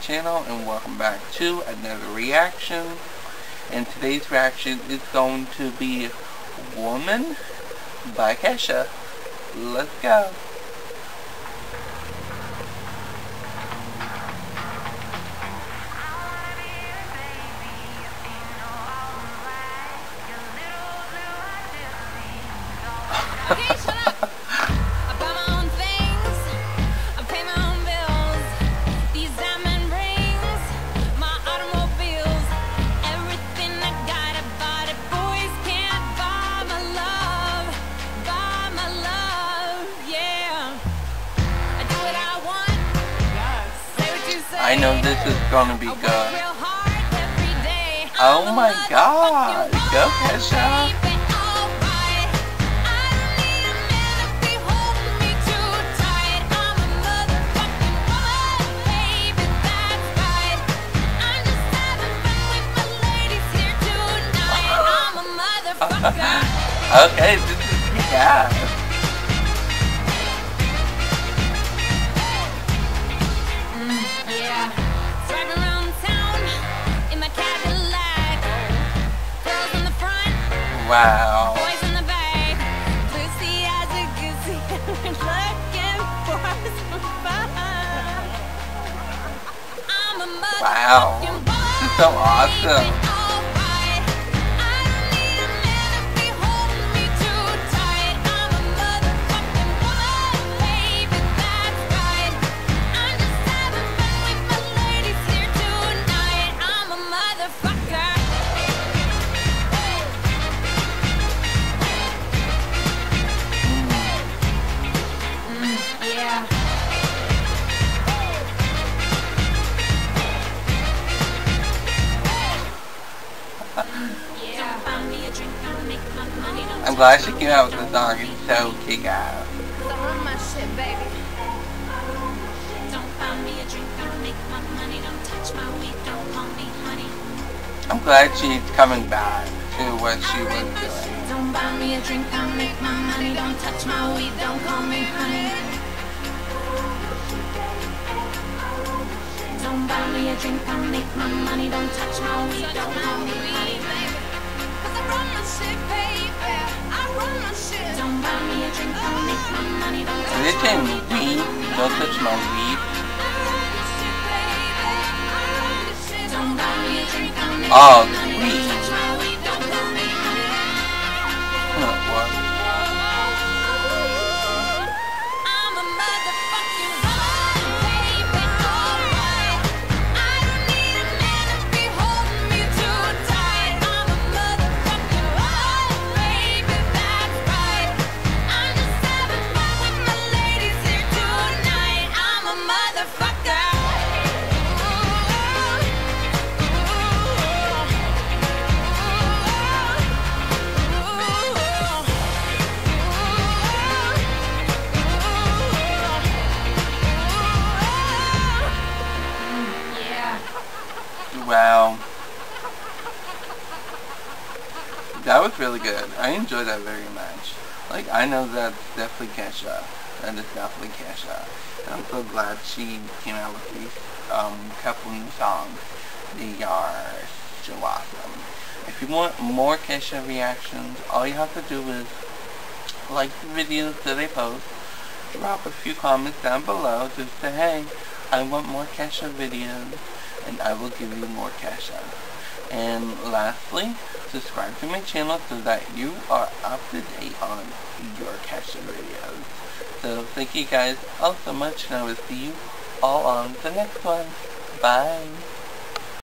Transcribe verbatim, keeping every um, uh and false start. channel, and welcome back to another reaction. And today's reaction is going to be Woman by Kesha. Let's go. I know this is gonna be good. Oh my god! Go Kesha! Okay, this is yeah. Wow. Boys in the back, pussy as a goosey, we're looking for some fun. I'm a motherfucking wow. This is so awesome. I need a man if he holds me too tight. I'm a motherfucking woman, baby, that's right. I'm just having fun with my ladies here tonight. I'm a motherfucker. I'm glad she came out with the song. It's so kick-ass. So run my shit, baby. Don't buy me a drink, don't make my money, don't touch my weed, don't call me honey. I'm glad she's coming back to what she was doing. Don't buy me a drink, don't make my money, don't touch my weed, don't call me honey. Don't buy me a drink, don't make my money, don't touch my weed, don't call me honey, baby. Cause I run my shit, baby. I run my shit. Don't buy me a drink, don't make my money, don't touch my weed. Don't touch my weed. Don't buy me a drink, don't make my money, don't touch my weed, don't call me honey. Oh, what? I'm a motherfucking wow. That was really good. I enjoyed that very much. Like, I know that's definitely Kesha. That is definitely Kesha. And I'm so glad she came out with these um, couple new songs. They are so awesome. If you want more Kesha reactions, all you have to do is like the videos that I post, drop a few comments down below, just say, hey, I want more Kesha videos, and I will give you more Kesha. And lastly, subscribe to my channel so that you are up to date on your Kesha videos. So thank you guys all so much, and I will see you all on the next one. Bye!